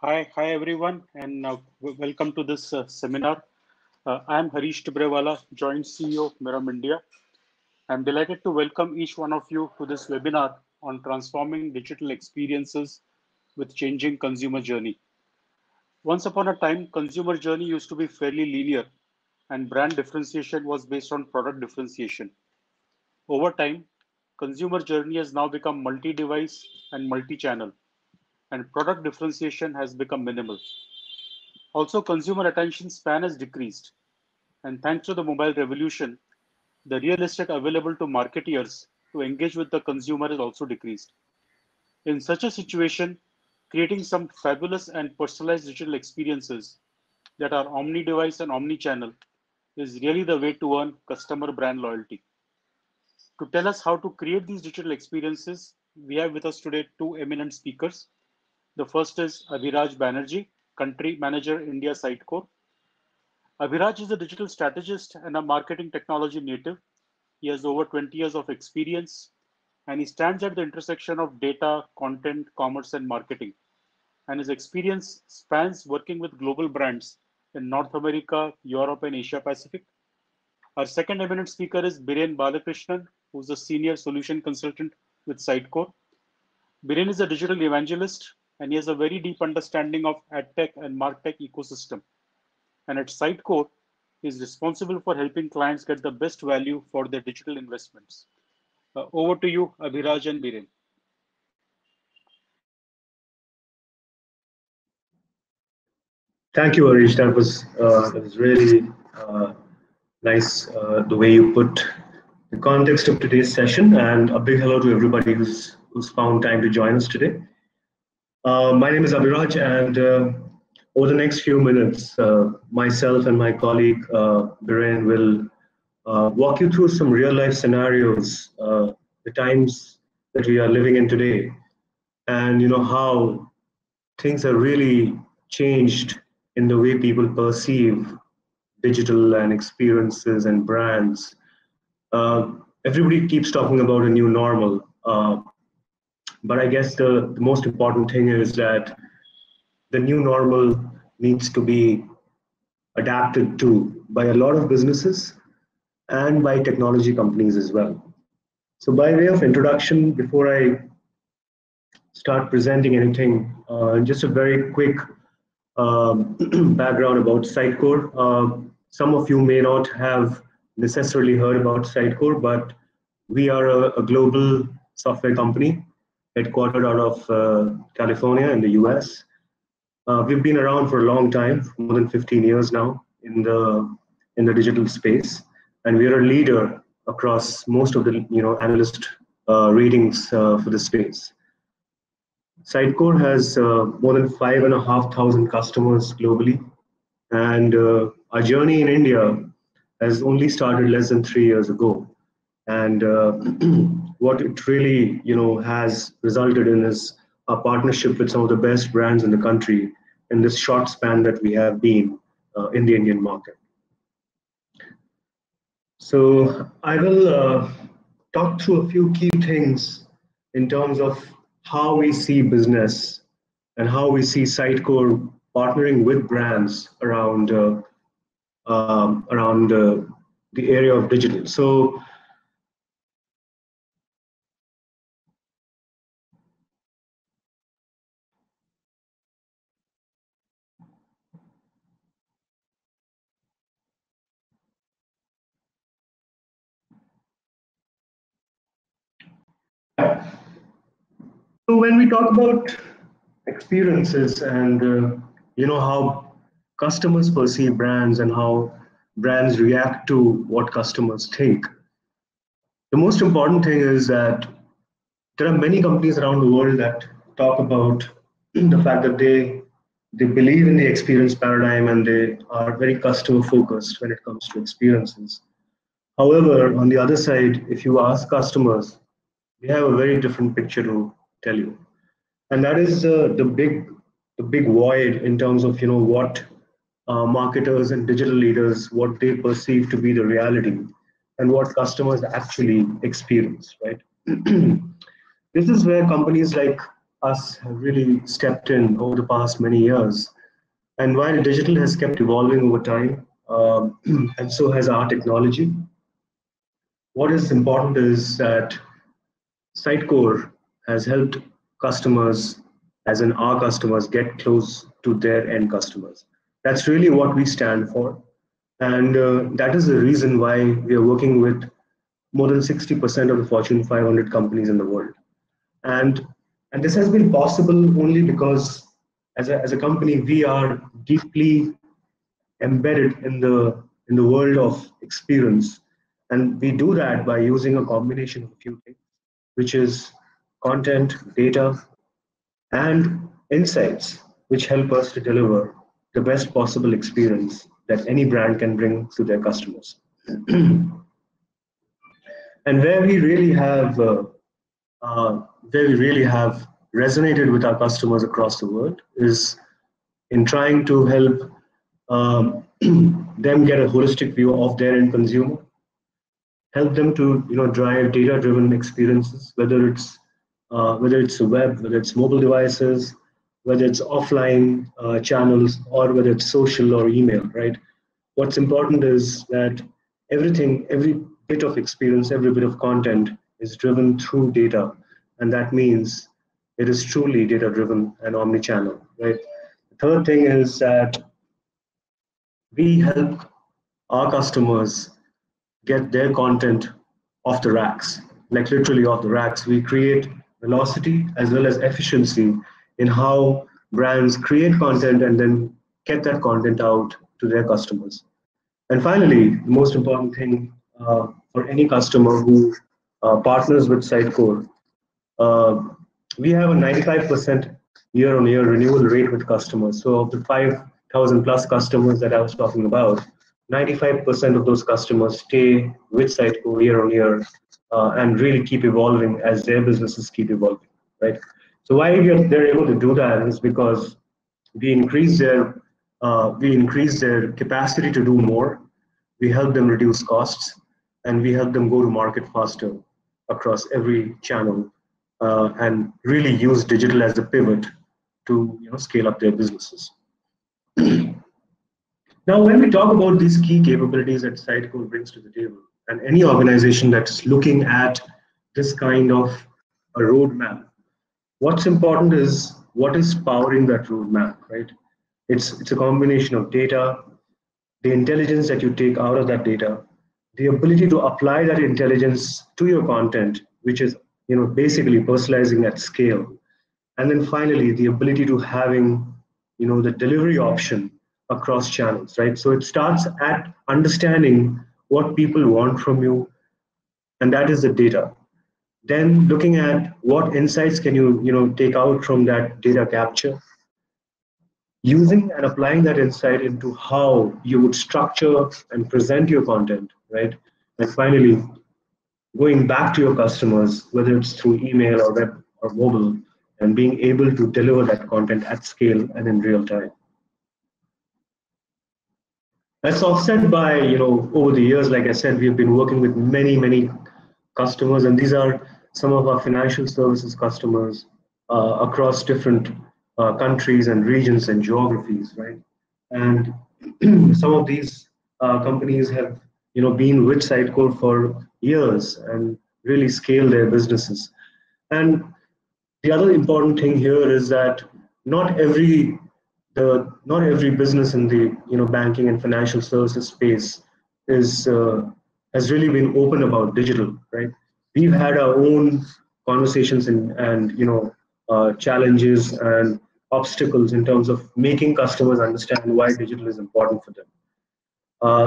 Hi everyone, and welcome to this seminar. I'm Harish Tibrewala, Joint CEO of Mirum India. I'm delighted to welcome each one of you to this webinar on transforming digital experiences with changing consumer journey. Once upon a time, consumer journey used to be fairly linear, and brand differentiation was based on product differentiation. Over time, consumer journey has now become multi-device and multi-channel, and product differentiation has become minimal. Also, consumer attention span has decreased, and thanks to the mobile revolution, the real estate available to marketeers to engage with the consumer is also decreased. In such a situation, creating some fabulous and personalized digital experiences that are omni-device and omni-channel is really the way to earn customer brand loyalty. To tell us how to create these digital experiences, we have with us today two eminent speakers. The first is Abhiraj Banerjee, Country Manager, India Sitecore. Abhiraj is a digital strategist and a marketing technology native. He has over 20 years of experience, and he stands at the intersection of data, content, commerce, and marketing. And his experience spans working with global brands in North America, Europe, and Asia Pacific. Our second eminent speaker is Birendra Balakrishnan, who's a senior solution consultant with Sitecore. Birendra is a digital evangelist, and he has a very deep understanding of AdTech and MarTech ecosystem. And at Sitecore, he is responsible for helping clients get the best value for their digital investments. Over to you, Abhiraj and Birendra. Thank you, Harish. That was really nice, the way you put the context of today's session. And a big hello to everybody who's found time to join us today. My name is Abhiraj, and over the next few minutes, myself and my colleague Birendra will walk you through some real-life scenarios, the times that we are living in today, and how things are really changed in the way people perceive digital and experiences and brands. Everybody keeps talking about a new normal. But I guess the most important thing is that the new normal needs to be adapted to by a lot of businesses and by technology companies as well. So by way of introduction, before I start presenting anything, just a very quick background about Sitecore. Some of you may not have necessarily heard about Sitecore, but we are a global software company, headquartered out of California in the US. We've been around for a long time, more than 15 years now in the digital space, and we are a leader across most of the analyst ratings for the space. Sitecore has more than 5,500 customers globally, and our journey in India has only started less than 3 years ago, and what it really, has resulted in is a partnership with some of the best brands in the country in this short span that we have been in the Indian market. So I will talk through a few key things in terms of how we see business and how we see Sitecore partnering with brands around the area of digital. So, when we talk about experiences and how customers perceive brands and how brands react to what customers think, the most important thing is that there are many companies around the world that talk about the fact that they believe in the experience paradigm and they are very customer focused when it comes to experiences. However, on the other side, if you ask customers, we have a very different picture to tell you, and that is the big void in terms of what marketers and digital leaders, what they perceive to be the reality and what customers actually experience, right? This is where companies like us have really stepped in over the past many years. And while digital has kept evolving over time, and so has our technology, what is important is that Sitecore has helped customers, as in our customers, get close to their end customers. That's really what we stand for. And that is the reason why we are working with more than 60% of the Fortune 500 companies in the world. And this has been possible only because as a company, we are deeply embedded in the world of experience. And we do that by using a combination of a few things, which is content, data, and insights, which help us to deliver the best possible experience that any brand can bring to their customers. And where we really have resonated with our customers across the world is in trying to help them get a holistic view of their end consumer, help them to drive data-driven experiences, whether it's the web, whether it's mobile devices, whether it's offline channels, or whether it's social or email, right? What's important is that everything, every bit of experience, every bit of content is driven through data. And that means it is truly data-driven and omni-channel, right? The third thing is that we help our customers get their content off the racks, like literally off the racks. We create velocity as well as efficiency in how brands create content and then get that content out to their customers. And finally, the most important thing for any customer who partners with Sitecore, we have a 95% year-on-year renewal rate with customers. So of the 5,000 plus customers that I was talking about, 95% of those customers stay with Sitecore year-on-year and really keep evolving as their businesses keep evolving, right? So why they're able to do that is because we increase their capacity to do more, we help them reduce costs, and we help them go to market faster across every channel and really use digital as a pivot to scale up their businesses. Now, when we talk about these key capabilities that Sitecore brings to the table, and any organization that's looking at this kind of a roadmap, what's important is what is powering that roadmap, right? It's a combination of data, the intelligence that you take out of that data, the ability to apply that intelligence to your content, which is basically personalizing at scale, and then finally the ability to having the delivery option across channels, right? So it starts at understanding what people want from you, and that is the data. Then looking at what insights can you, take out from that data capture, using and applying that insight into how you would structure and present your content, right? And finally, going back to your customers, whether it's through email or web or mobile, and being able to deliver that content at scale and in real time. That's offset by, over the years, like I said, we've been working with many, many customers, and these are some of our financial services customers across different countries and regions and geographies, right? And some of these companies have, been with Sitecore for years and really scaled their businesses. And the other important thing here is that not every business in the banking and financial services space is has really been open about digital, right? We've had our own conversations and challenges and obstacles in terms of making customers understand why digital is important for them.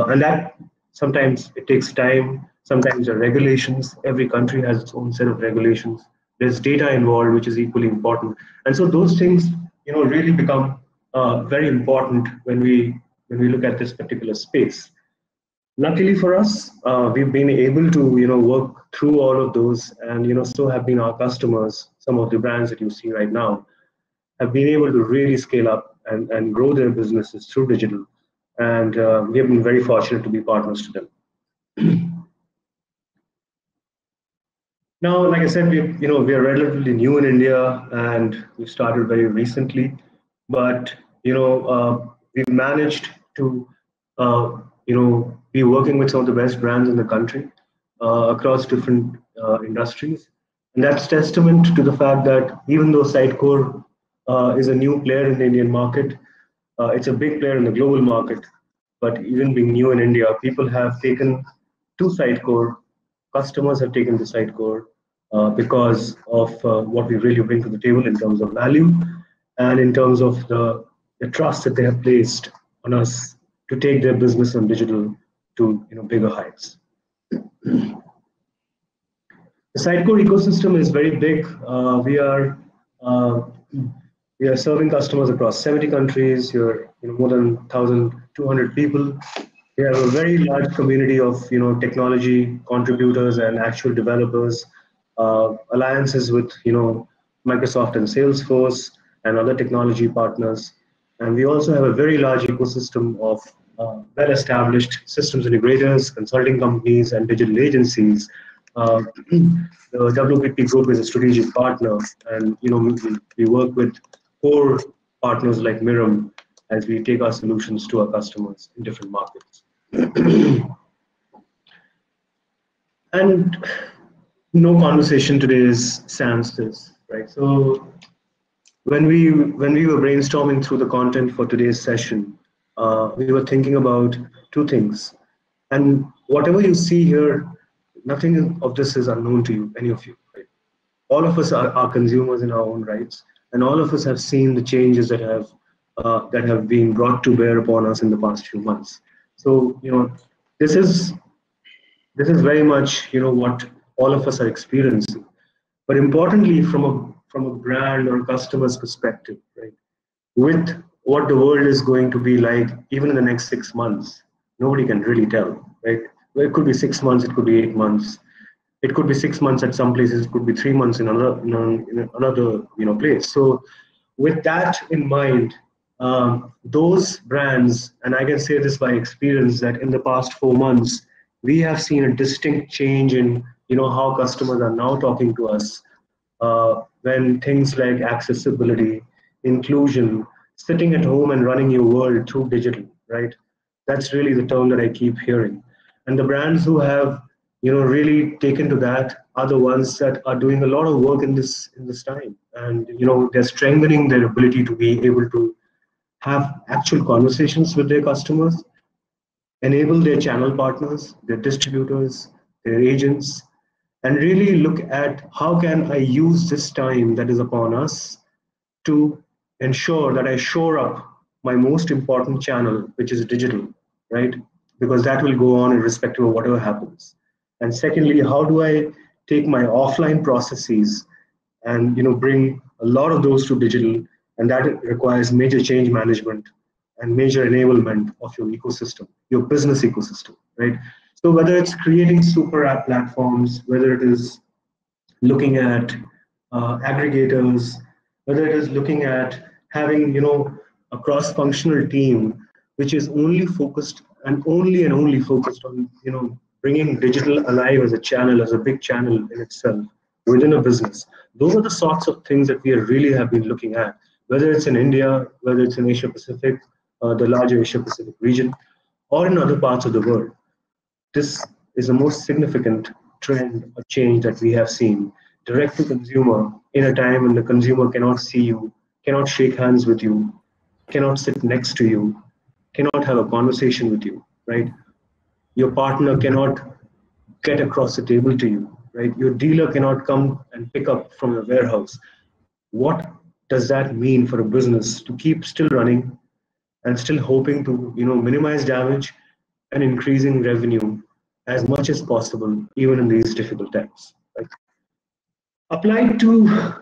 And that sometimes it takes time, sometimes there are regulations. Every country has its own set of regulations. There's data involved, which is equally important. And so those things really become very important when we look at this particular space. Luckily for us, we've been able to work through all of those, and so have been our customers. Some of the brands that you see right now have been able to really scale up and grow their businesses through digital, and we have been very fortunate to be partners to them. Now, like I said, we are relatively new in India and we've started very recently, but we've managed to be working with some of the best brands in the country across different industries, and that's testament to the fact that even though Sitecore is a new player in the Indian market, it's a big player in the global market, but even being new in India, people have taken to Sitecore, customers have taken to Sitecore because of what we really bring to the table in terms of value and in terms of the trust that they have placed on us to take their business on digital to bigger heights. The Sitecore ecosystem is very big. We are serving customers across 70 countries. You're more than 1,200 people. We have a very large community of technology contributors and actual developers, alliances with Microsoft and Salesforce and other technology partners, and we also have a very large ecosystem of well-established systems integrators, consulting companies, and digital agencies. The WPP group is a strategic partner, and we work with core partners like Mirum as we take our solutions to our customers in different markets. And no conversation today is sans this, right? So when we were brainstorming through the content for today's session, we were thinking about two things. And whatever you see here, nothing of this is unknown to you, any of you, right? All of us are consumers in our own rights, and all of us have seen the changes that have been brought to bear upon us in the past few months. So this is very much what all of us are experiencing. But importantly, from a brand or a customer's perspective, right, with what the world is going to be like even in the next 6 months, nobody can really tell, right? Well, it could be 6 months, it could be 8 months, it could be 6 months at some places, it could be 3 months in another place. So with that in mind, those brands, and I can say this by experience, that in the past 4 months, we have seen a distinct change in how customers are now talking to us when things like accessibility, inclusion, sitting at home and running your world through digital, right? That's really the term that I keep hearing. And the brands who have really taken to that are the ones that are doing a lot of work in this time, and they're strengthening their ability to be able to have actual conversations with their customers, enable their channel partners, their distributors, their agents, and really look at how can I use this time that is upon us to ensure that I shore up my most important channel, which is digital, right? Because that will go on irrespective of whatever happens. And secondly, how do I take my offline processes and bring a lot of those to digital? And that requires major change management and major enablement of your ecosystem, your business ecosystem, right? So whether it's creating super app platforms, whether it is looking at aggregators, whether it is looking at having a cross-functional team which is only focused and only focused on bringing digital alive as a channel, as a big channel in itself within a business. Those are the sorts of things that we really have been looking at, whether it's in India, whether it's in Asia Pacific, the larger Asia Pacific region, or in other parts of the world. This is the most significant trend or change that we have seen. Direct to consumer in a time when the consumer cannot see you, cannot shake hands with you, cannot sit next to you, cannot have a conversation with you, right? Your partner cannot get across the table to you, right? Your dealer cannot come and pick up from your warehouse. What does that mean for a business to keep still running and still hoping to minimize damage and increasing revenue as much as possible, even in these difficult times, right? Applied to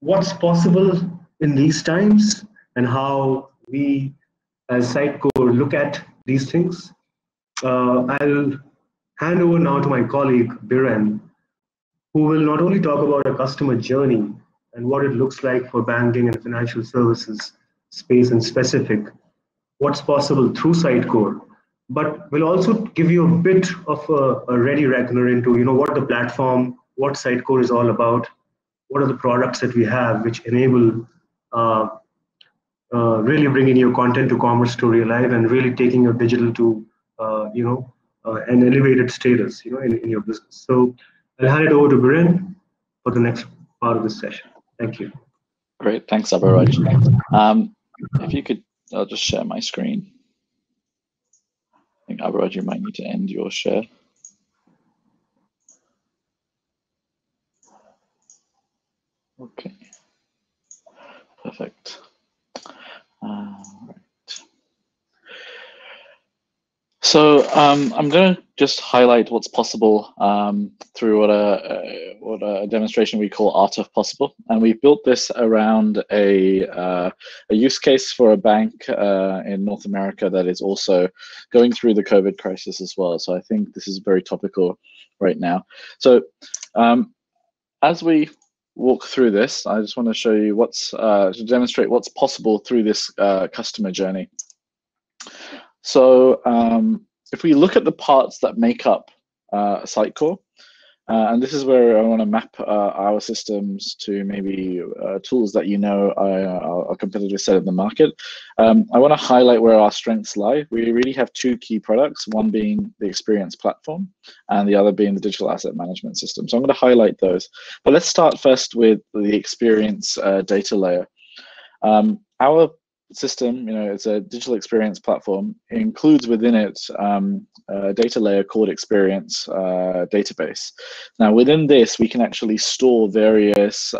what's possible in these times and how we as Sitecore look at these things, I'll hand over now to my colleague, Biren, who will not only talk about a customer journey and what it looks like for banking and financial services space in specific, what's possible through Sitecore, but will also give you a bit of a ready reckoner into what the platform what Sitecore is all about, what are the products that we have which enable really bringing your content to commerce story alive and really taking your digital to an elevated status, in your business. So I'll hand it over to Biren for the next part of this session. Thank you. Great, thanks, Abhiraj. If you could, I'll just share my screen. I think Abhiraj, you might need to end your share. Okay, perfect. All right. So I'm going to just highlight what's possible through what a demonstration we call Art of Possible, and we built this around a use case for a bank in North America that is also going through the COVID crisis as well. So I think this is very topical right now. So as we walk through this, I just want to show you what's to demonstrate what's possible through this customer journey. So if we look at the parts that make up Sitecore, and this is where I want to map our systems to maybe tools that our competitors set in the market. I want to highlight where our strengths lie. We really have two key products, one being the experience platform and the other being the digital asset management system. So I'm going to highlight those. But let's start first with the experience data layer. Our system, it's a digital experience platform, it includes within it a data layer called experience database. Now within this, we can actually store various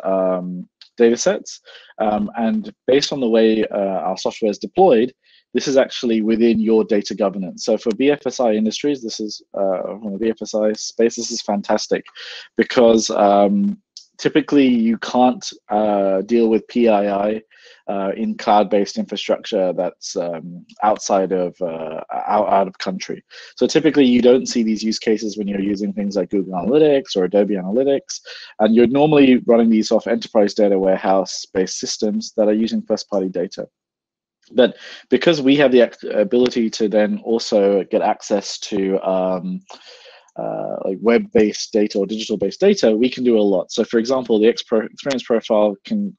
data sets, and based on the way our software is deployed, this is actually within your data governance. So for BFSI industries, this is from the BFSI space, this is fantastic because typically you can't deal with PII in cloud-based infrastructure that's outside of out of country. So typically you don't see these use cases when you're using things like Google Analytics or Adobe Analytics, and you're normally running these off enterprise data warehouse-based systems that are using first-party data. But because we have the ability to then also get access to like web-based data or digital-based data, we can do a lot. So for example, the experience profile can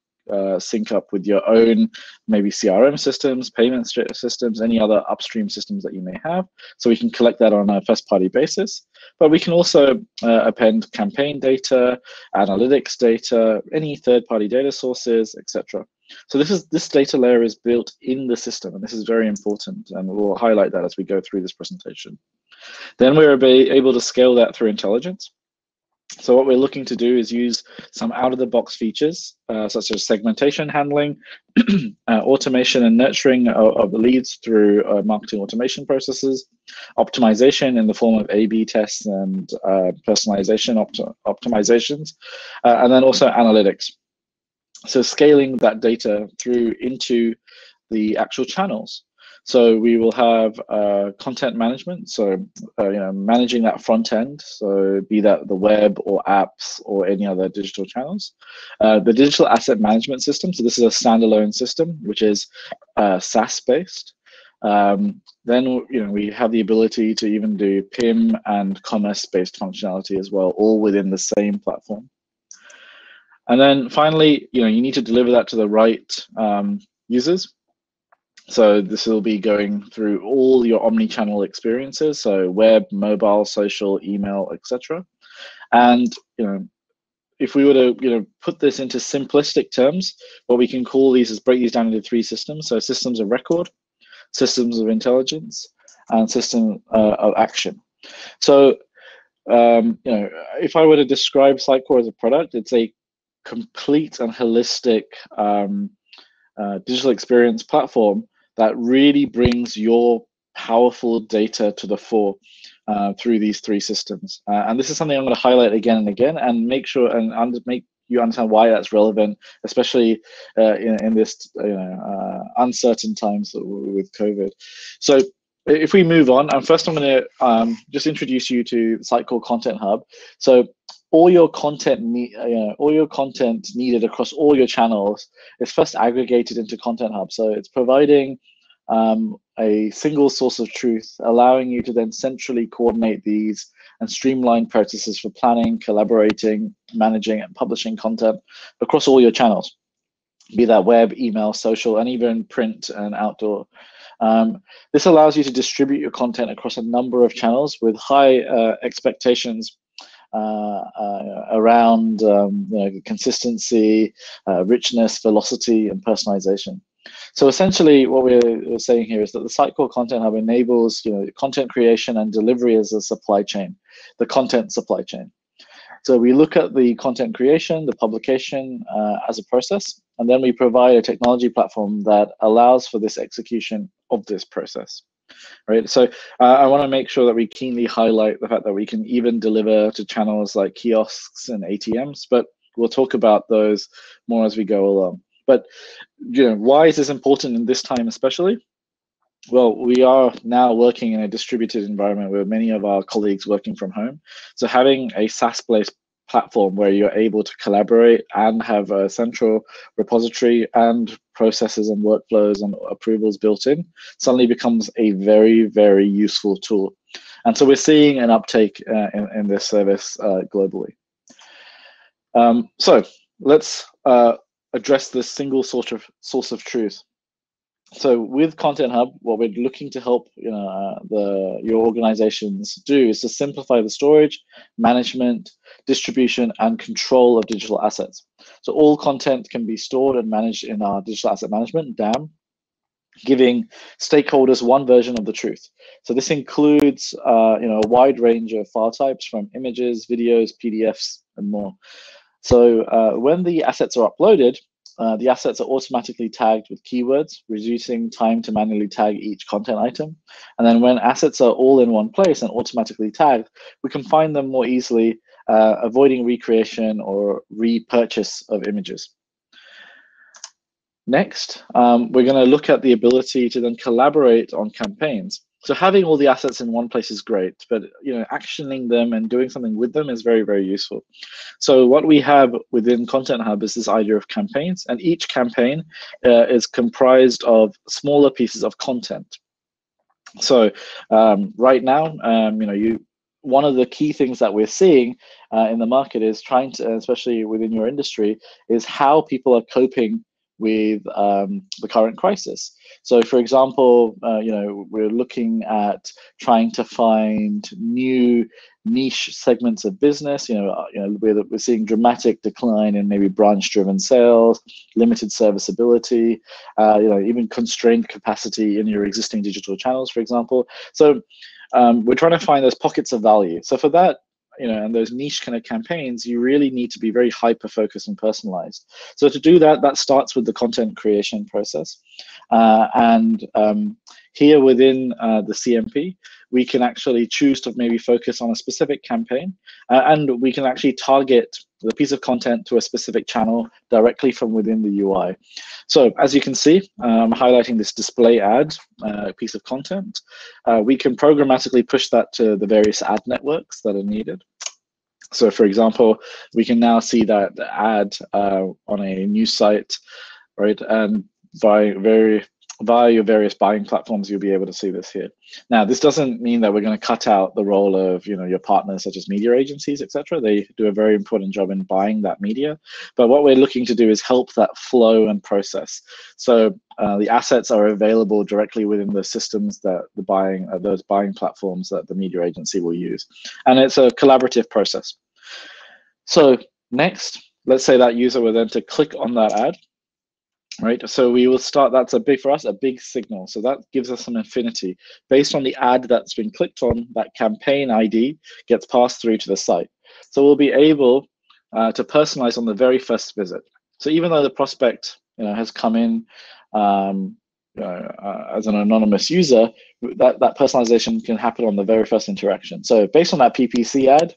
sync up with your own maybe CRM systems, payment systems, any other upstream systems that you may have. So we can collect that on a first-party basis. But we can also append campaign data, analytics data, any third-party data sources, etc. So this data layer is built in the system, and this is very important, and we'll highlight that as we go through this presentation. Then we're able to scale that through intelligence. So what we're looking to do is use some out-of-the-box features, such as segmentation handling, automation and nurturing of the leads through marketing automation processes, optimization in the form of A/B tests and personalization optimizations, and then also analytics. So scaling that data through into the actual channels. So we will have content management, so managing that front end, so be that the web or apps or any other digital channels. The digital asset management system, so this is a standalone system, which is SaaS-based. Then we have the ability to even do PIM and commerce-based functionality as well, all within the same platform. And then finally, you need to deliver that to the right users. So this will be going through all your omni-channel experiences, so web, mobile, social, email, etc. And if we were to put this into simplistic terms, what we can call these is break these down into three systems: so systems of record, systems of intelligence, and system of action. So if I were to describe Sitecore as a product, it's a complete and holistic digital experience platform that really brings your powerful data to the fore through these three systems. And this is something I'm going to highlight again and again and make sure and make you understand why that's relevant, especially in this uncertain times with COVID. So if we move on, and first I'm going to just introduce you to Sitecore Content Hub. So all your content needed across all your channels is first aggregated into Content Hub. So it's providing a single source of truth, allowing you to then centrally coordinate these and streamline processes for planning, collaborating, managing, and publishing content across all your channels, be that web, email, social, and even print and outdoor. This allows you to distribute your content across a number of channels with high expectations around consistency, richness, velocity, and personalization. So essentially what we're saying here is that the Sitecore Content Hub enables content creation and delivery as a supply chain, the content supply chain. So we look at the content creation, the publication as a process, and then we provide a technology platform that allows for this execution of this process. Right, so I want to make sure that we keenly highlight the fact that we can even deliver to channels like kiosks and ATMs, but we'll talk about those more as we go along. But why is this important in this time especially? Well, we are now working in a distributed environment with many of our colleagues working from home. So having a SaaS-based platform where you're able to collaborate and have a central repository and processes and workflows and approvals built in suddenly becomes a very, very useful tool. And so we're seeing an uptake in this service globally. So let's address this single source of truth. So with Content Hub, what we're looking to help your organizations do is to simplify the storage, management, distribution, and control of digital assets. So all content can be stored and managed in our digital asset management, DAM, giving stakeholders one version of the truth. So this includes a wide range of file types from images, videos, PDFs, and more. So when the assets are uploaded, the assets are automatically tagged with keywords, reducing time to manually tag each content item. And then when assets are all in one place and automatically tagged, we can find them more easily, avoiding recreation or repurchase of images. Next, we're going to look at the ability to then collaborate on campaigns. So having all the assets in one place is great, but actioning them and doing something with them is very, very useful. So what we have within Content Hub is this idea of campaigns, and each campaign is comprised of smaller pieces of content. So right now, one of the key things that we're seeing in the market is trying to, especially within your industry, is how people are coping with the current crisis. So for example, we're looking at trying to find new niche segments of business. We're seeing dramatic decline in maybe branch-driven sales, limited serviceability, even constrained capacity in your existing digital channels, for example. So we're trying to find those pockets of value. So for that, and those niche kind of campaigns, you really need to be very hyper-focused and personalized. So to do that, that starts with the content creation process. Here within the CMP, we can actually choose to maybe focus on a specific campaign, and we can actually target the piece of content to a specific channel directly from within the UI. So as you can see, I'm highlighting this display ad piece of content. We can programmatically push that to the various ad networks that are needed. So for example, we can now see that the ad on a news site, right? And via your various buying platforms, you'll be able to see this here. Now, this doesn't mean that we're going to cut out the role of your partners such as media agencies, etc. They do a very important job in buying that media. But what we're looking to do is help that flow and process. So the assets are available directly within the systems that the those buying platforms that the media agency will use. And it's a collaborative process. So next, let's say that user will then to click on that ad. Right, so we will start, that's for us a big signal. So that gives us some affinity. Based on the ad that's been clicked on, that campaign ID gets passed through to the site. So we'll be able to personalize on the very first visit. So even though the prospect has come in as an anonymous user, that personalization can happen on the very first interaction. So based on that PPC ad,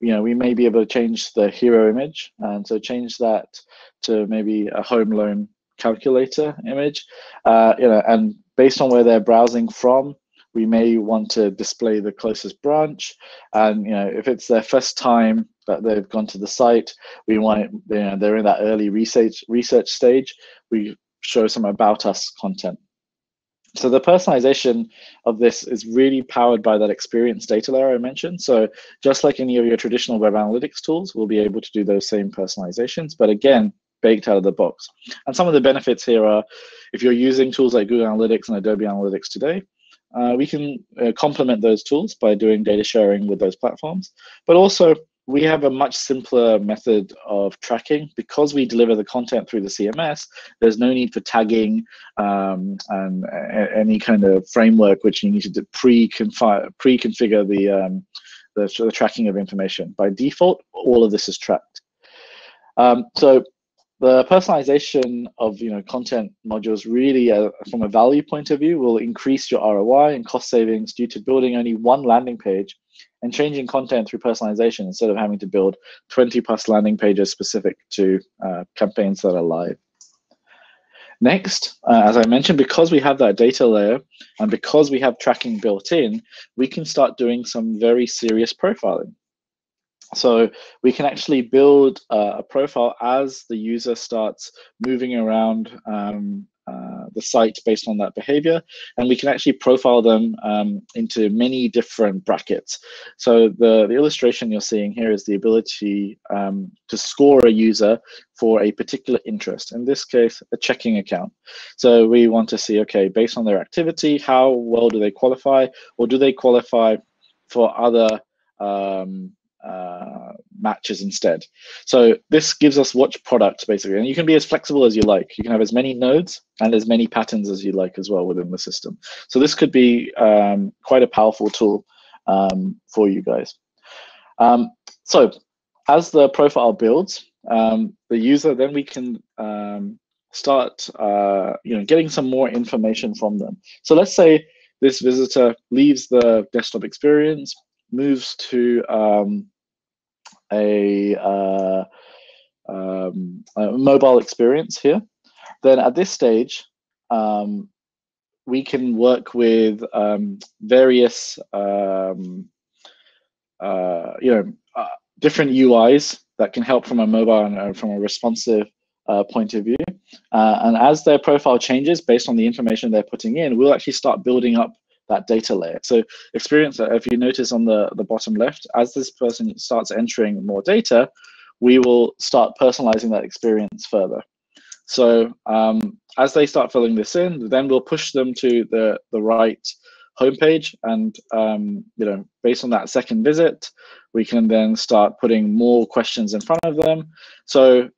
we may be able to change the hero image, and so change that to maybe a home loan calculator image, and based on where they're browsing from, we may want to display the closest branch. And if it's their first time that they've gone to the site, we want they're in that early research stage, we show some about us content. So the personalization of this is really powered by that experience data layer I mentioned. So just like any of your traditional web analytics tools, we'll be able to do those same personalizations, but again, baked out of the box. And some of the benefits here are, if you're using tools like Google Analytics and Adobe Analytics today, we can complement those tools by doing data sharing with those platforms. But also, we have a much simpler method of tracking. Because we deliver the content through the CMS, there's no need for tagging and any kind of framework which you need to pre-configure the tracking of information. By default, all of this is tracked. So the personalization of content modules really, from a value point of view, will increase your ROI and cost savings due to building only one landing page and changing content through personalization instead of having to build 20+ landing pages specific to campaigns that are live. Next, as I mentioned, because we have that data layer and because we have tracking built in, we can start doing some very serious profiling. So we can actually build a profile as the user starts moving around the site based on that behavior, and we can actually profile them into many different brackets. So the illustration you're seeing here is the ability to score a user for a particular interest, in this case, a checking account. So we want to see, okay, based on their activity, how well do they qualify, or do they qualify for other matches instead. So this gives us watch products basically, and you can be as flexible as you like. You can have as many nodes and as many patterns as you like as well within the system. So this could be quite a powerful tool for you guys. So as the profile builds, the user, then we can start getting some more information from them. So let's say this visitor leaves the desktop experience, moves to a mobile experience here, then at this stage, we can work with various different UIs that can help from a mobile and from a responsive point of view. And as their profile changes based on the information they're putting in, we'll actually start building up that data layer. So experience, if you notice on the bottom left, as this person starts entering more data, we will start personalizing that experience further. So as they start filling this in, then we'll push them to the right homepage, and based on that second visit, we can then start putting more questions in front of them. So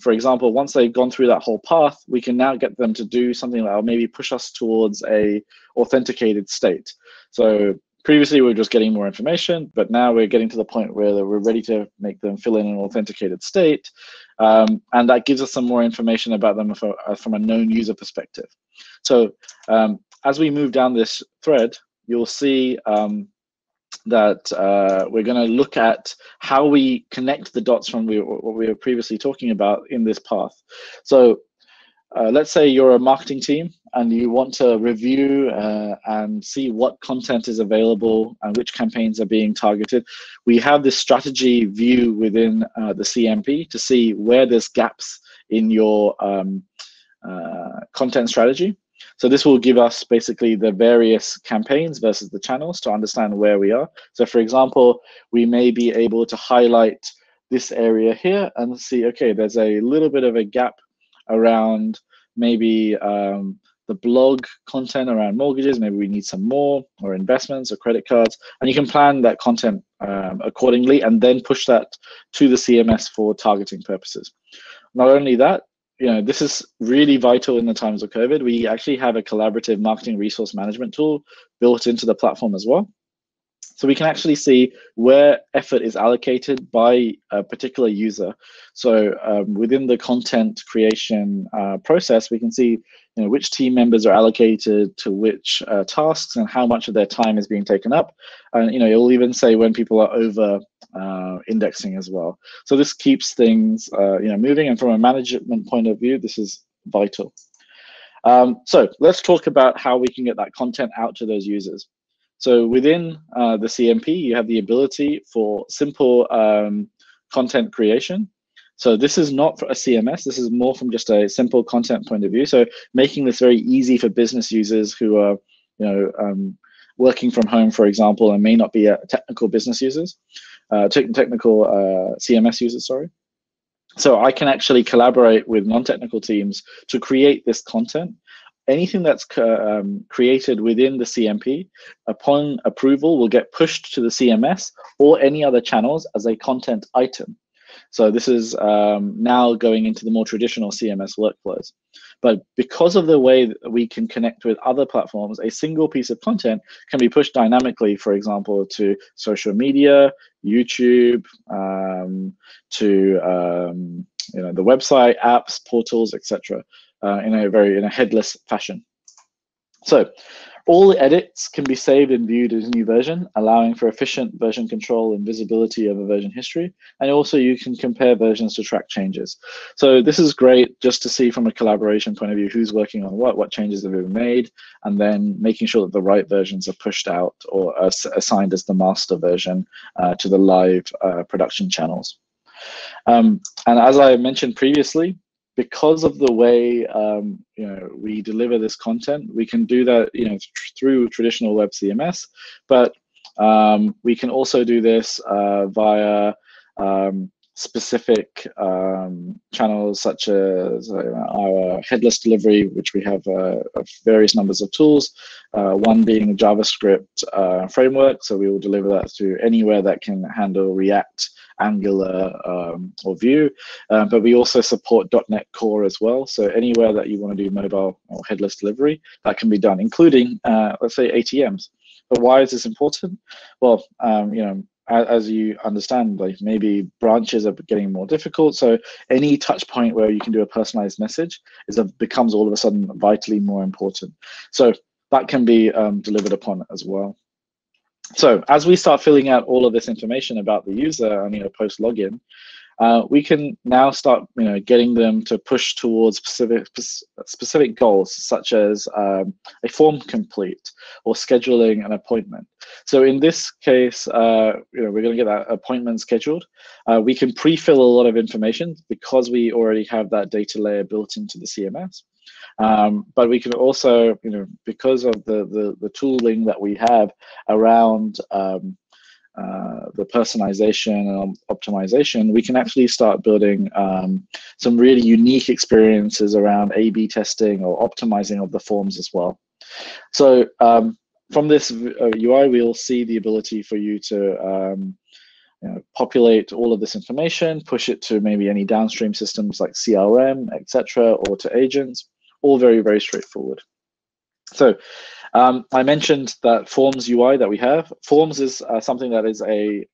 for example, once they've gone through that whole path, we can now get them to do something that will maybe push us towards an authenticated state. So previously we were just getting more information, but now we're getting to the point where we're ready to make them fill in an authenticated state, and that gives us some more information about them from a known user perspective. So as we move down this thread, you'll see that we're going to look at how we connect the dots from what we were previously talking about in this path. So let's say you're a marketing team and you want to review and see what content is available and which campaigns are being targeted. We have this strategy view within the CMP to see where there's gaps in your content strategy. So this will give us basically the various campaigns versus the channels to understand where we are. So for example, we may be able to highlight this area here and see, okay, there's a little bit of a gap around maybe the blog content around mortgages. Maybe we need some more, or investments, or credit cards. And you can plan that content accordingly and then push that to the CMS for targeting purposes. Not only that, this is really vital in the times of COVID. We actually have a collaborative marketing resource management tool built into the platform as well. So we can actually see where effort is allocated by a particular user. So within the content creation process, we can see which team members are allocated to which tasks and how much of their time is being taken up. And it'll even say when people are over indexing as well. So this keeps things moving, and from a management point of view, this is vital. So let's talk about how we can get that content out to those users. So within the CMP, you have the ability for simple content creation. So this is not for a CMS. This is more from just a simple content point of view. So making this very easy for business users who are, working from home, for example, and may not be technical business users, CMS users, sorry. So I can actually collaborate with non-technical teams to create this content. Anything that's created within the CMP, upon approval, will get pushed to the CMS or any other channels as a content item. So this is now going into the more traditional CMS workflows. But because of the way that we can connect with other platforms, a single piece of content can be pushed dynamically, for example, to social media, YouTube, to the website, apps, portals, etc., in a headless fashion. So all the edits can be saved and viewed as a new version, allowing for efficient version control and visibility of a version history. And also you can compare versions to track changes. So this is great just to see from a collaboration point of view who's working on what changes have been made, and then making sure that the right versions are pushed out or are assigned as the master version to the live production channels. And as I mentioned previously, because of the way we deliver this content, we can do that through traditional web CMS, but we can also do this via specific channels such as our headless delivery, which we have various numbers of tools, one being JavaScript framework. So we will deliver that through anywhere that can handle React, Angular, or Vue, but we also support .NET Core as well. So anywhere that you want to do mobile or headless delivery, that can be done, including let's say ATMs. But why is this important? Well, as you understand, like maybe branches are getting more difficult. So any touch point where you can do a personalized message becomes all of a sudden vitally more important. So that can be delivered upon as well. So as we start filling out all of this information about the user and post login, we can now start getting them to push towards specific goals, such as a form complete or scheduling an appointment. So in this case, we're going to get that appointment scheduled. We can pre-fill a lot of information because we already have that data layer built into the CMS. But we can also, because of the tooling that we have around the personalization and optimization, we can actually start building some really unique experiences around A/B testing or optimizing of the forms as well. So from this UI, we'll see the ability for you to populate all of this information, push it to maybe any downstream systems like CRM, etc., or to agents. All very, very straightforward. So I mentioned that Forms UI that we have. Forms is something that is a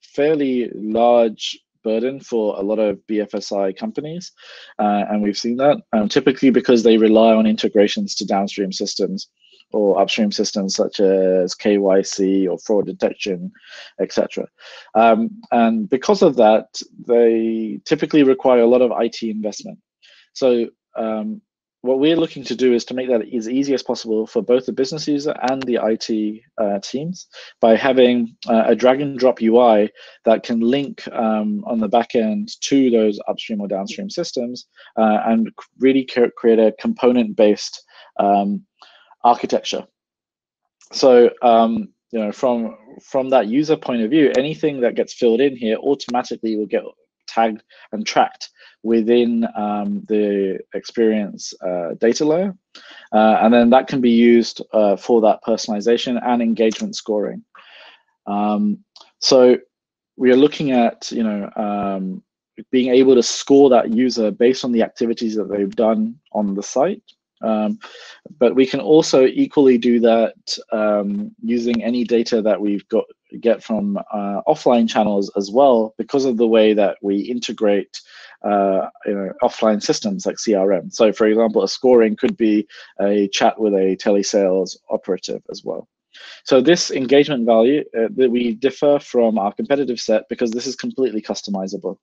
fairly large burden for a lot of BFSI companies, and we've seen that typically because they rely on integrations to downstream systems or upstream systems such as KYC or fraud detection, etc. And because of that, they typically require a lot of IT investment. So what we're looking to do is to make that as easy as possible for both the business user and the IT teams by having a drag and drop UI that can link on the back end to those upstream or downstream systems and really create a component-based architecture. So from that user point of view, anything that gets filled in here automatically will get tagged and tracked within the experience data layer, and then that can be used for that personalization and engagement scoring. So we are looking at being able to score that user based on the activities that they've done on the site, but we can also equally do that using any data that we've get from offline channels as well, because of the way that we integrate offline systems like CRM. So for example, a scoring could be a chat with a telesales operative as well. So this engagement value that we differ from our competitive set because this is completely customizable.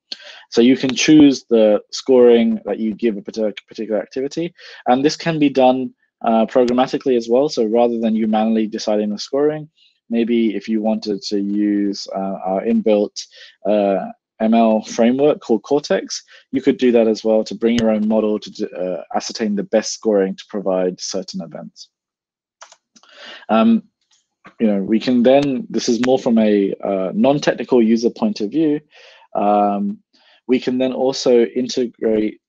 So you can choose the scoring that you give a particular activity, and this can be done programmatically as well. So rather than you manually deciding the scoring, maybe if you wanted to use our inbuilt ML framework called Cortex, you could do that as well to bring your own model to ascertain the best scoring to provide certain events. You know, we can then, this is more from a non-technical user point of view, we can then also integrate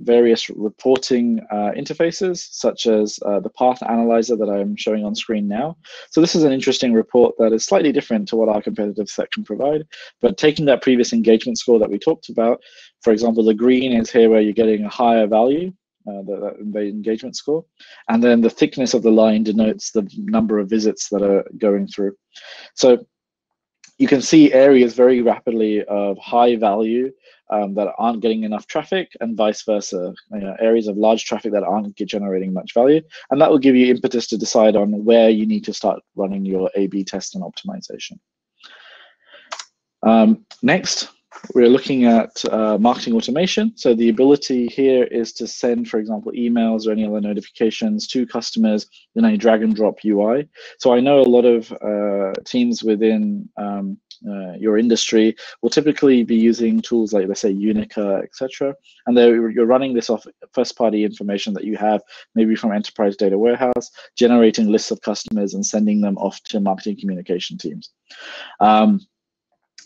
various reporting interfaces, such as the path analyzer that I'm showing on screen now. So this is an interesting report that is slightly different to what our competitive set can provide, but taking that previous engagement score that we talked about, for example, the green is here where you're getting a higher value, the engagement score, and then the thickness of the line denotes the number of visits that are going through. So you can see areas very rapidly of high value that aren't getting enough traffic, and vice versa, you know, areas of large traffic that aren't generating much value. And that will give you impetus to decide on where you need to start running your A/B test and optimization. Next, we're looking at marketing automation. So the ability here is to send, for example, emails or any other notifications to customers in a drag and drop UI. So I know a lot of teams within your industry will typically be using tools like, let's say, Unica, etc. And you're running this off first-party information that you have, maybe from Enterprise Data Warehouse, generating lists of customers and sending them off to marketing communication teams.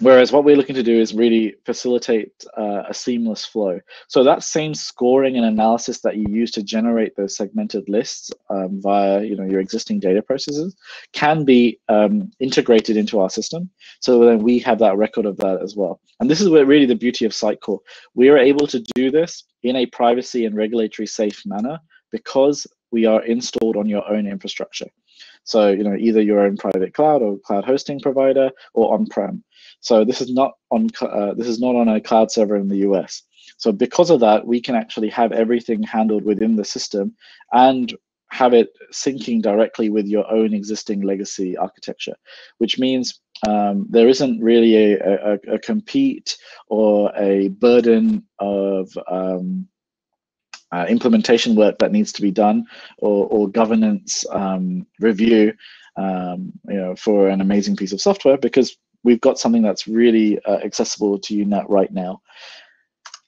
Whereas what we're looking to do is really facilitate a seamless flow. So that same scoring and analysis that you use to generate those segmented lists via your existing data processes can be integrated into our system. So then we have that record of that as well. And this is where really the beauty of Sitecore. We are able to do this in a privacy and regulatory safe manner because we are installed on your own infrastructure. So either your own private cloud or cloud hosting provider or on-prem. So this is not on a cloud server in the US. So because of that, we can actually have everything handled within the system and have it syncing directly with your own existing legacy architecture, which means there isn't really a compete or a burden of implementation work that needs to be done, or governance review, for an amazing piece of software, because we've got something that's really accessible to you right now.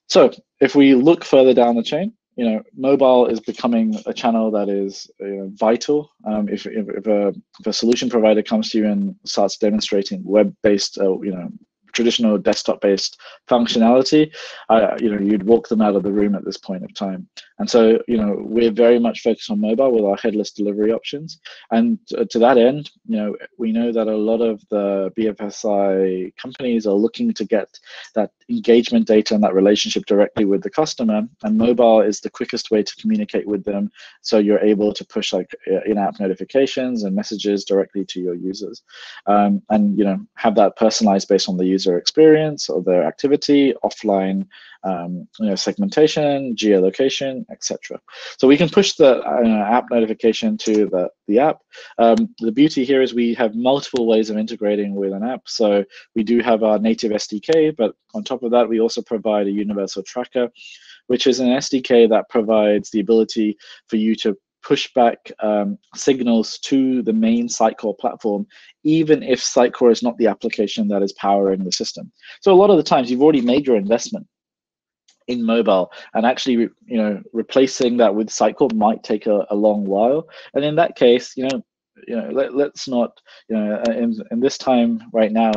So if we look further down the chain, mobile is becoming a channel that is vital. If a solution provider comes to you and starts demonstrating web-based, traditional desktop-based functionality, you'd walk them out of the room at this point of time. And so, we're very much focused on mobile with our headless delivery options. And to that end, we know that a lot of the BFSI companies are looking to get that engagement data and that relationship directly with the customer. And mobile is the quickest way to communicate with them. So you're able to push like in-app notifications and messages directly to your users, and have that personalized based on the user experience or their activity, offline segmentation, geolocation, etc. So we can push the app notification to the app. The beauty here is we have multiple ways of integrating with an app. So we do have our native SDK, but on top of that, we also provide a universal tracker, which is an SDK that provides the ability for you to push back signals to the main Sitecore platform, even if Sitecore is not the application that is powering the system. So a lot of the times you've already made your investment in mobile, and actually, replacing that with Sitecore might take a long while. And in that case, let's not, in this time right now,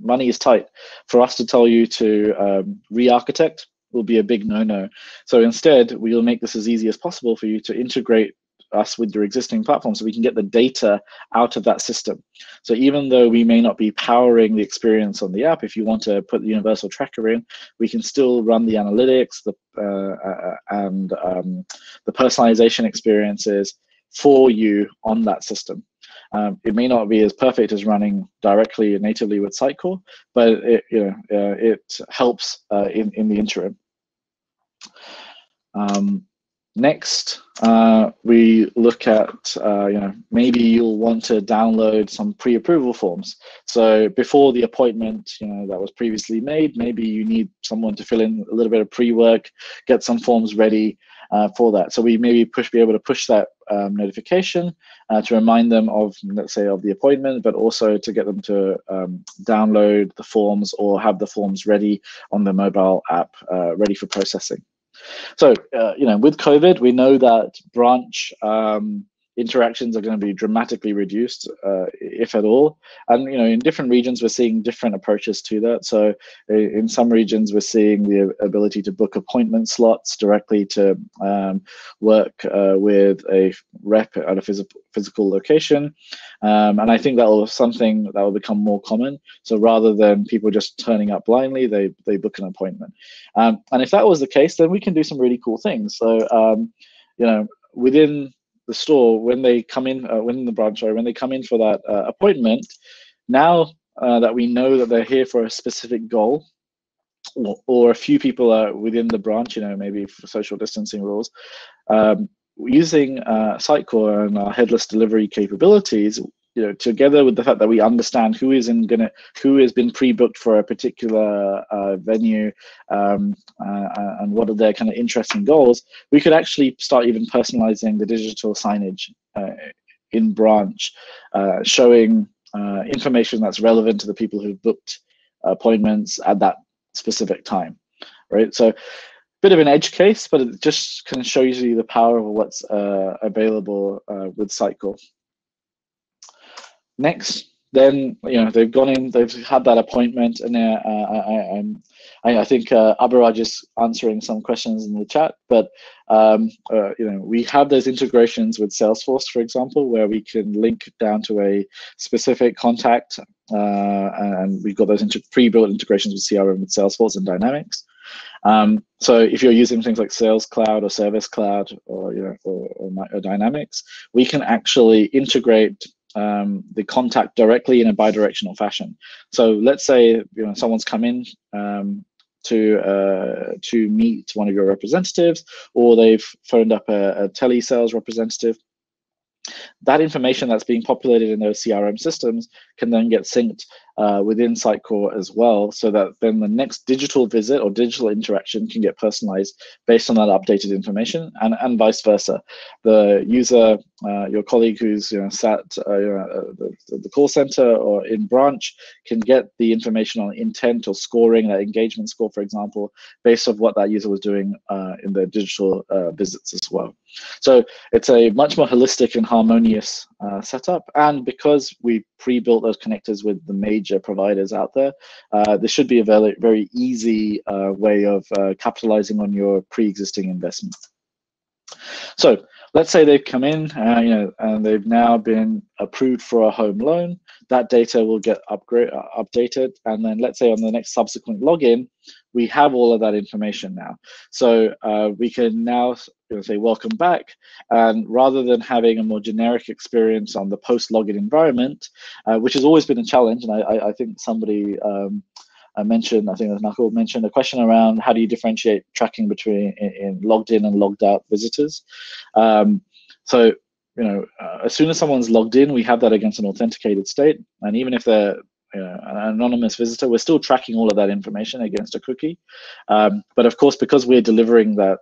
money is tight. For us to tell you to re-architect will be a big no-no. So instead, we will make this as easy as possible for you to integrate us with your existing platform so we can get the data out of that system. So even though we may not be powering the experience on the app, if you want to put the universal tracker in, we can still run the analytics, the personalization experiences for you on that system. It may not be as perfect as running directly and natively with Sitecore, but it, it helps in the interim. Next, we look at, maybe you'll want to download some pre-approval forms. So before the appointment, that was previously made, maybe you need someone to fill in a little bit of pre-work, get some forms ready for that. So we maybe be able to push that notification to remind them of, let's say, of the appointment, but also to get them to download the forms or have the forms ready on the mobile app, ready for processing. So, you know, with COVID, we know that branch interactions are going to be dramatically reduced, if at all. And, you know, in different regions, we're seeing different approaches to that. So in some regions, we're seeing the ability to book appointment slots directly to work with a rep at a physical location. And I think that will something that will become more common. So rather than people just turning up blindly, they book an appointment. And if that was the case, then we can do some really cool things. So, you know, within the store, when they come in, when the branch, sorry, when they come in for that appointment, now that we know that they're here for a specific goal, or a few people are within the branch, you know, maybe for social distancing rules, using Sitecore and our headless delivery capabilities, you know, together with the fact that we understand who is who has been pre-booked for a particular venue and what are their kind of interests and goals, we could actually start even personalizing the digital signage in branch, showing information that's relevant to the people who booked appointments at that specific time, right? So, bit of an edge case, but it just kind of shows you the power of what's available with Sitecore. Next, then, you know, they've gone in, they've had that appointment, and I think Abhiraj is answering some questions in the chat, but you know, we have those integrations with Salesforce, for example, where we can link down to a specific contact, and we've got those pre-built integrations with CRM, with Salesforce and Dynamics. So if you're using things like Sales Cloud or Service Cloud, or, you know, or Dynamics, we can actually integrate the contact directly in a bidirectional fashion. So let's say, you know, someone's come in to meet one of your representatives, or they've phoned up a telesales representative. That information that's being populated in those CRM systems can then get synced within Sitecore as well, so that then the next digital visit or digital interaction can get personalized based on that updated information, and vice versa. The user, your colleague who's, you know, sat the call center or in branch, can get the information on intent or scoring, that engagement score, for example, based on what that user was doing in their digital visits as well. So it's a much more holistic and harmonious setup, and because we pre-built those connectors with the major providers out there, this should be a very, very easy way of capitalizing on your pre-existing investment. So let's say they've come in, you know, and they've now been approved for a home loan. That data will get updated, and then let's say on the next subsequent login, we have all of that information now. So we can now say welcome back, and rather than having a more generic experience on the post-login environment, which has always been a challenge, and I think somebody mentioned, I think Nakul mentioned a question around how do you differentiate tracking between in logged in and logged out visitors. So, you know, as soon as someone's logged in, we have that against an authenticated state, and even if they're, you know, an anonymous visitor, we're still tracking all of that information against a cookie. But of course, because we're delivering that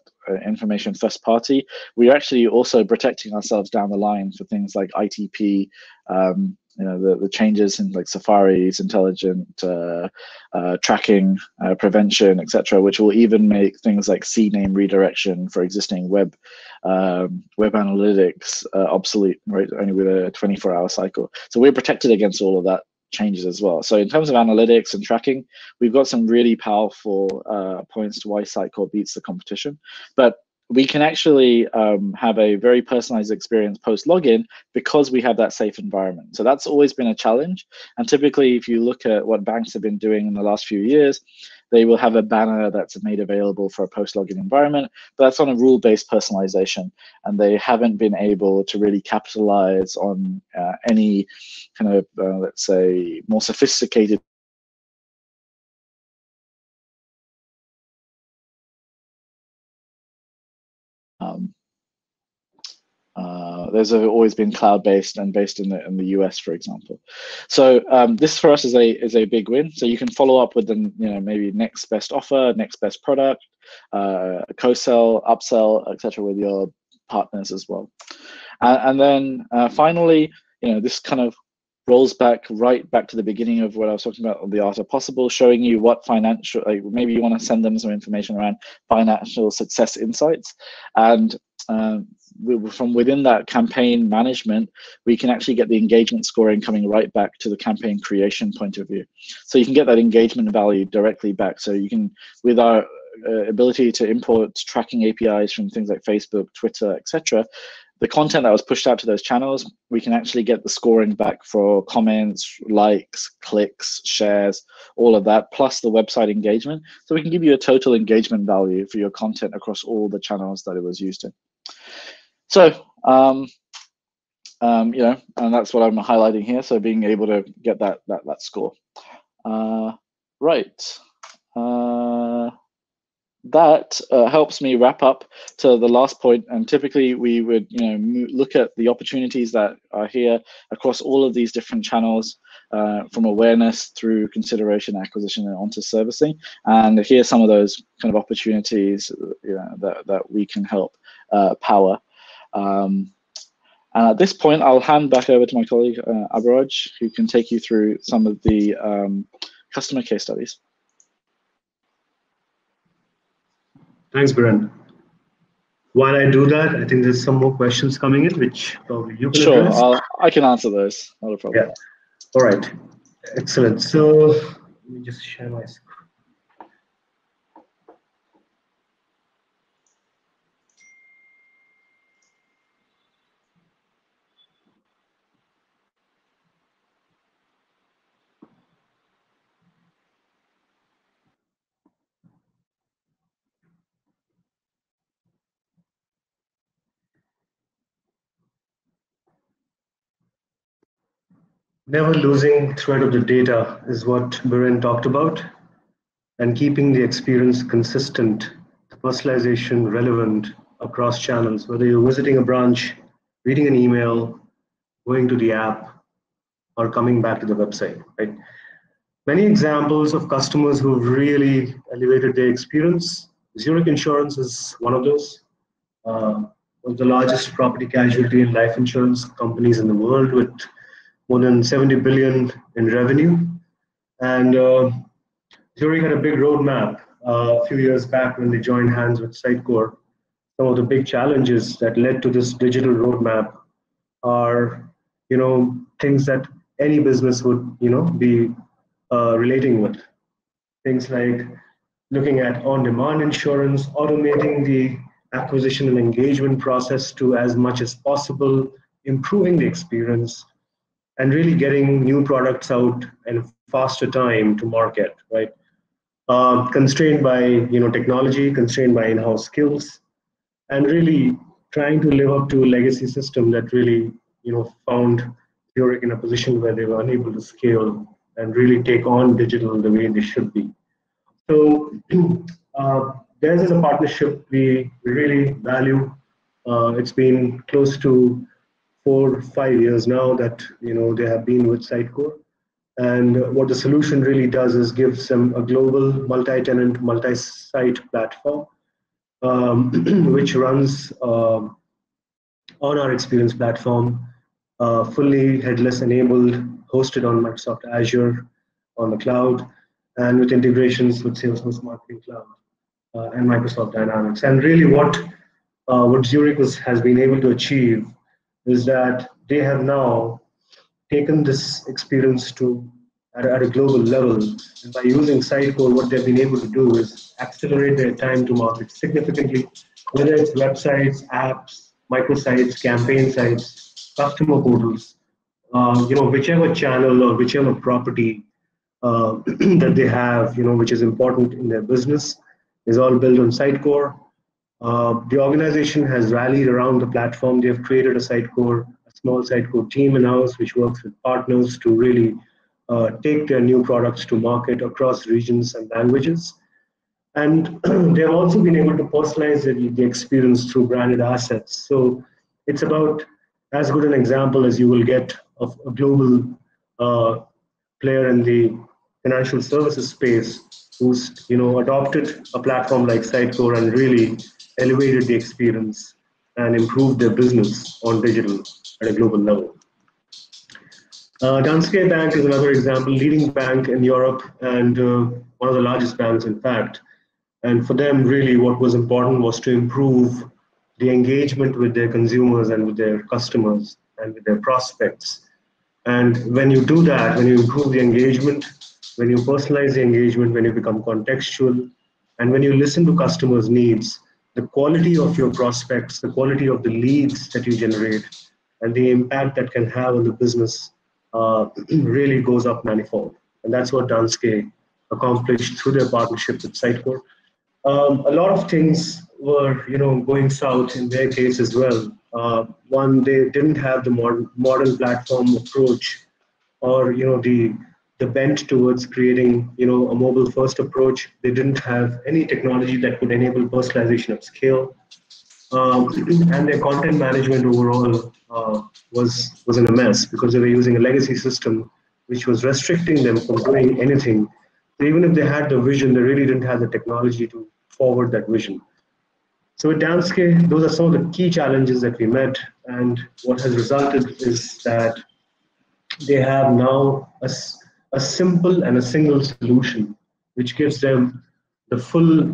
information first party, we're actually also protecting ourselves down the line for things like ITP, you know, the changes in like Safari's intelligent tracking prevention, etc., which will even make things like CNAME redirection for existing web analytics obsolete, right? Only with a 24-hour cycle. So we're protected against all of that changes as well. So in terms of analytics and tracking, we've got some really powerful points to why Sitecore beats the competition. But we can actually have a very personalized experience post-login because we have that safe environment. So that's always been a challenge. And typically, if you look at what banks have been doing in the last few years, they will have a banner that's made available for a post-login environment, but that's on a rule-based personalization, and they haven't been able to really capitalize on any kind of, let's say, more sophisticated those have always been cloud-based and based in the US, for example. So this for us is a big win. So you can follow up with them, you know, maybe next best offer, next best product, co-sell, upsell, etc., with your partners as well. And then finally, this kind of rolls back right back to the beginning of what I was talking about on the art of possible, showing you what financial, like maybe you want to send them some information around financial success insights. And from within that campaign management, we can actually get the engagement scoring coming right back to the campaign creation point of view. So you can get that engagement value directly back. So you can, with our ability to import tracking APIs from things like Facebook, Twitter, etc., the content that was pushed out to those channels, we can actually get the scoring back for comments, likes, clicks, shares, all of that, plus the website engagement. So we can give you a total engagement value for your content across all the channels that it was used in. So, and that's what I'm highlighting here. So being able to get that score. That helps me wrap up to the last point. And typically we would look at the opportunities that are here across all of these different channels, from awareness through consideration, acquisition, and onto servicing. And here are some of those kind of opportunities that we can help power. And at this point, I'll hand back over to my colleague, Abhiraj, who can take you through some of the customer case studies. Thanks, Birendra. While I do that, I think there's some more questions coming in, which probably you can address. Sure, I can answer those. Not a problem. Yeah. All right. Excellent. So let me just share my screen. Never losing thread of the data is what Birendra talked about, and keeping the experience consistent, the personalization relevant across channels, whether you're visiting a branch, reading an email, going to the app, or coming back to the website, right? Many examples of customers who've really elevated their experience. Zurich Insurance is one of those. One of the largest property casualty and life insurance companies in the world, with more than 70 billion in revenue. And Zurich had a big roadmap a few years back when they joined hands with Sitecore. Some of the big challenges that led to this digital roadmap are, things that any business would, be relating with. Things like looking at on-demand insurance, automating the acquisition and engagement process to as much as possible, improving the experience, and really getting new products out in faster time to market, right? Constrained by technology, constrained by in-house skills, and really trying to live up to a legacy system that really found Zurich in a position where they were unable to scale and really take on digital the way they should be. So theirs is a partnership we really value. It's been close to 4 or 5 years now that they have been with Sitecore, and what the solution really does is gives them a global multi-tenant, multi-site platform, which runs on our experience platform, fully headless enabled, hosted on Microsoft Azure on the cloud, and with integrations with Salesforce Marketing Cloud and Microsoft Dynamics. And really, what Zurich has been able to achieve is that they have now taken this experience to at a global level. And by using Sitecore, what they've been able to do is accelerate their time to market significantly, whether it's websites, apps, microsites, campaign sites, customer portals, whichever channel or whichever property that they have, which is important in their business, is all built on Sitecore. The organization has rallied around the platform. They have created a small Sitecore team in-house, which works with partners to really take their new products to market across regions and languages. And they have also been able to personalize the experience through branded assets. So it's about as good an example as you will get of a global player in the financial services space, who's adopted a platform like Sitecore and really elevated the experience and improve their business on digital at a global level. Danske Bank is another example, leading bank in Europe and one of the largest banks, in fact. And for them, really, what was important was to improve the engagement with their consumers and with their customers and with their prospects. And when you do that, when you improve the engagement, when you personalize the engagement, when you become contextual, and when you listen to customers' needs, the quality of your prospects, the quality of the leads that you generate, and the impact that can have on the business really goes up manifold. And that's what Danske accomplished through their partnership with Sitecore. A lot of things were, going south in their case as well. One, they didn't have the modern platform approach, or the bent towards creating a mobile-first approach. They didn't have any technology that could enable personalization at scale, and their content management overall was in a mess because they were using a legacy system, which was restricting them from doing anything. Even if they had the vision, they really didn't have the technology to forward that vision. So at Danske, those are some of the key challenges that we met, and what has resulted is that they have now a simple and a single solution, which gives them the full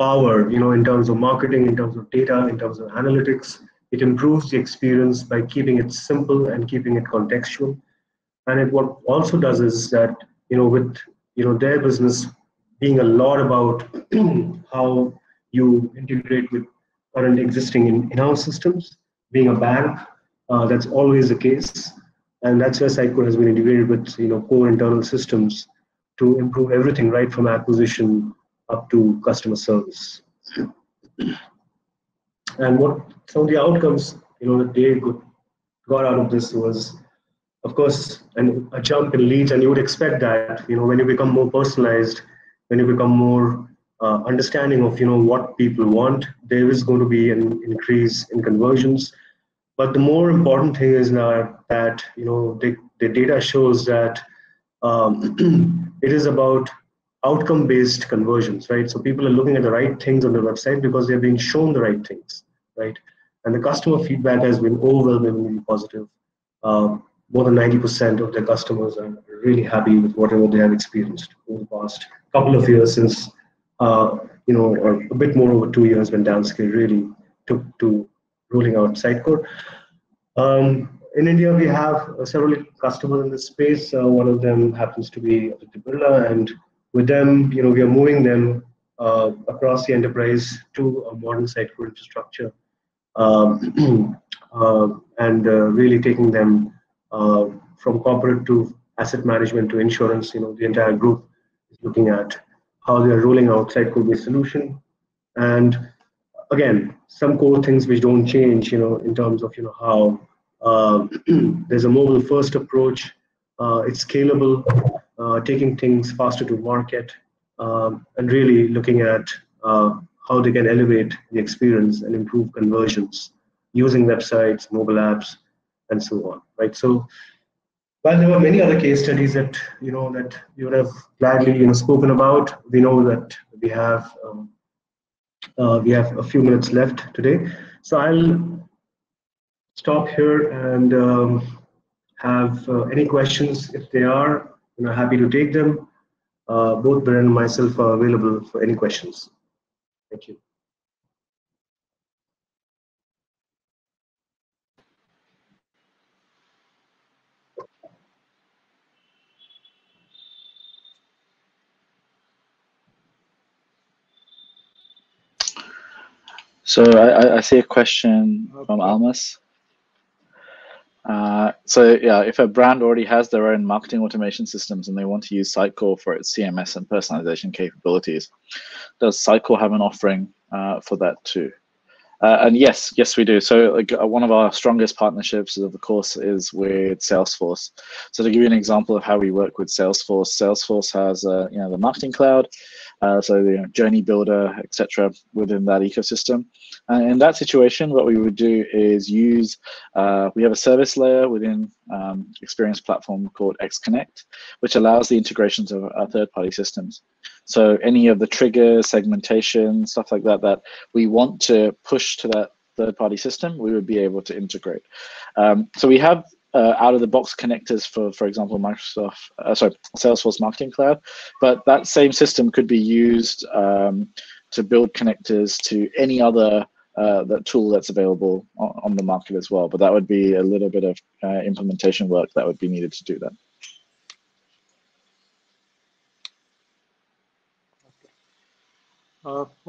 power, in terms of marketing, in terms of data, in terms of analytics. It improves the experience by keeping it simple and keeping it contextual. And it, what also does is that, with their business being a lot about how you integrate with current existing in-house systems, being a bank, that's always the case. And that's where Sitecore has been integrated with core internal systems to improve everything right from acquisition up to customer service. And what some of the outcomes that they got out of this was, of course, a jump in leads, and you would expect that, when you become more personalized, when you become more understanding of, what people want, there is going to be an increase in conversions. But the more important thing is now that, the data shows that it is about outcome-based conversions, right? So people are looking at the right things on the website because they're being shown the right things, right? And the customer feedback has been overwhelmingly positive. More than 90% of their customers are really happy with whatever they have experienced over the past couple of years since, or a bit more over 2 years when Danske really took to rolling out Sitecore. In India, we have several customers in this space. One of them happens to be Aditya Birla, and with them, we are moving them across the enterprise to a modern Sitecore infrastructure, really taking them from corporate to asset management to insurance. The entire group is looking at how they are rolling out Sitecore-based solution. And again, some core things which don't change, in terms of, how there's a mobile-first approach. It's scalable, taking things faster to market, and really looking at how they can elevate the experience and improve conversions using websites, mobile apps, and so on, right? So, while there were many other case studies that you would have gladly spoken about, we know that we have a few minutes left today, so I'll stop here and have any questions if they are. Happy to take them. Both Biren and myself are available for any questions. Thank you. So I see a question from Almas. If a brand already has their own marketing automation systems and they want to use Sitecore for its CMS and personalization capabilities, does Sitecore have an offering for that too? And yes, we do. So one of our strongest partnerships, of course, is with Salesforce. So to give you an example of how we work with Salesforce, Salesforce has the Marketing Cloud, Journey Builder, etc., within that ecosystem. And in that situation, what we would do is use, we have a service layer within Experience Platform called XConnect, which allows the integrations of our third-party systems. So any of the triggers, segmentation, stuff like that, that we want to push to that third-party system, we would be able to integrate. So we have out-of-the-box connectors for example, Salesforce Marketing Cloud, but that same system could be used to build connectors to any other that tool that's available on the market as well. But that would be a little bit of implementation work that would be needed to do that.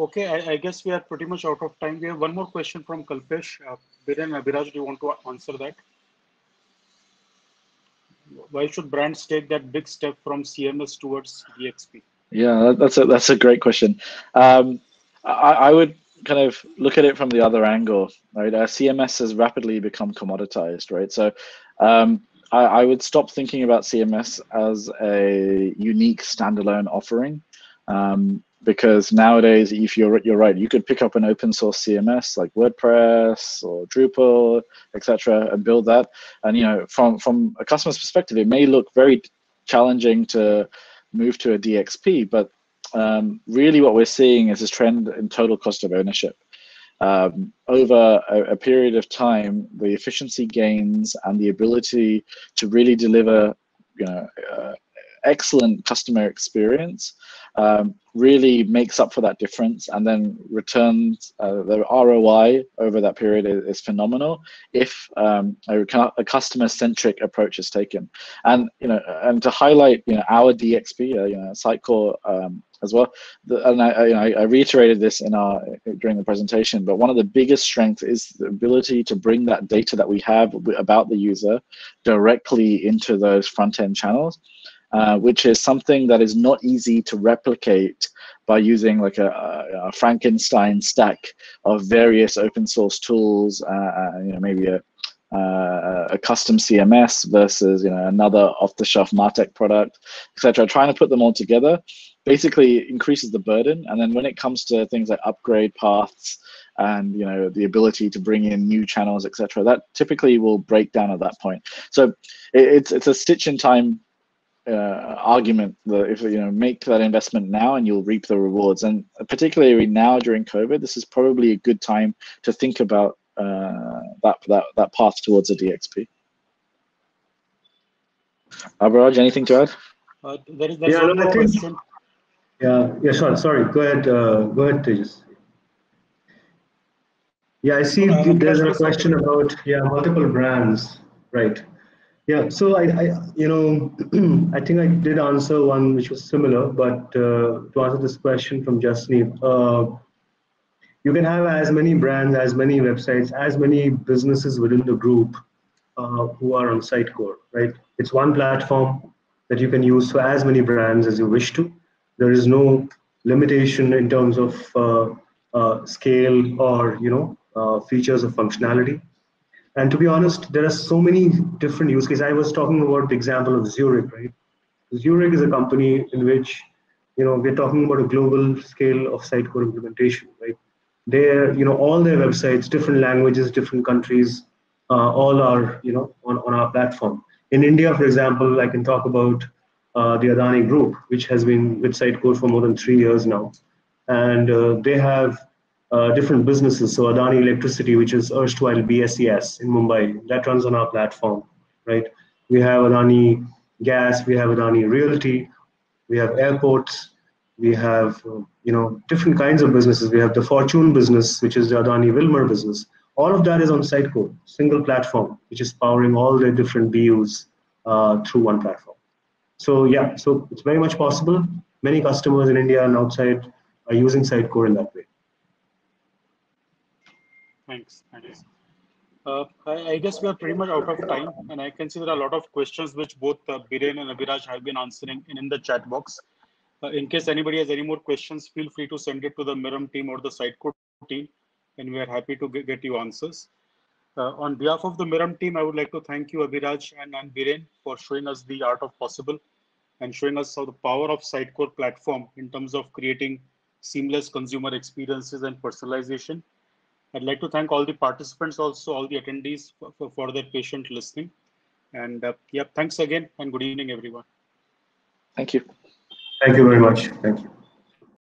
Okay, I guess we are pretty much out of time. We have one more question from Kalpesh. Biren, Abhiraj, do you want to answer that? Why should brands take that big step from CMS towards DXP? Yeah, that's a great question. I would kind of look at it from the other angle, right? CMS has rapidly become commoditized, right? So I would stop thinking about CMS as a unique standalone offering. Because nowadays, if you're right, you could pick up an open source CMS like WordPress or Drupal, etc., and build that. And you know, from a customer's perspective, it may look very challenging to move to a DXP, but really, what we're seeing is this trend in total cost of ownership. Over a period of time, the efficiency gains and the ability to really deliver, you know, excellent customer experience really makes up for that difference, and then returns the ROI over that period is phenomenal if a customer-centric approach is taken. And you know, and to highlight, you know, our DXP, you know, Sitecore as well. And I reiterated this in during the presentation, but one of the biggest strengths is the ability to bring that data that we have about the user directly into those front-end channels. Which is something that is not easy to replicate by using like a Frankenstein stack of various open source tools, you know, maybe a custom CMS versus, you know, another off-the-shelf MarTech product, etc. Trying to put them all together basically increases the burden, and then when it comes to things like upgrade paths and, you know, the ability to bring in new channels, etc., that typically will break down at that point. So it's a stitch in time argument that if you know, make that investment now and you'll reap the rewards. And particularly now during COVID, this is probably a good time to think about that path towards a DXP. Abhiraj, anything to add? Sure. Sorry. Go ahead. Go ahead, Tejas. Yeah, I see there's a question about multiple brands, right? Yeah, so I think I did answer one which was similar, but to answer this question from Jasneet, you can have as many brands, as many websites, as many businesses within the group who are on Sitecore, right? It's one platform that you can use for as many brands as you wish to. There is no limitation in terms of scale or, you know, features or functionality. And to be honest, there are so many different use cases. I was talking about the example of Zurich, right? Zurich is a company in which, you know, we're talking about a global scale of Sitecore implementation, right? They're, you know, all their websites, different languages, different countries, all are, you know, on our platform. In India, for example, I can talk about the Adani Group, which has been with Sitecore for more than 3 years now. And they have different businesses. So Adani Electricity, which is erstwhile BSES in Mumbai, that runs on our platform, right? We have Adani Gas, we have Adani Realty, we have airports, we have, you know, different kinds of businesses. We have the Fortune business, which is the Adani Wilmer business. All of that is on Sitecore, single platform, which is powering all the different BUs through one platform. So yeah, so it's very much possible. Many customers in India and outside are using Sitecore in that way. Thanks. I guess we are pretty much out of time, and I can see there are a lot of questions which both Biren and Abhiraj have been answering in the chat box. In case anybody has any more questions, feel free to send it to the Mirum team or the Sitecore team, and we are happy to get you answers. On behalf of the Mirum team, I would like to thank you, Abhiraj and Biren, for showing us the art of possible and showing us how the power of Sitecore platform in terms of creating seamless consumer experiences and personalization. I'd like to thank all the participants, also all the attendees for their patient listening. And yeah, thanks again and good evening, everyone. Thank you. Thank you very much. Thank you.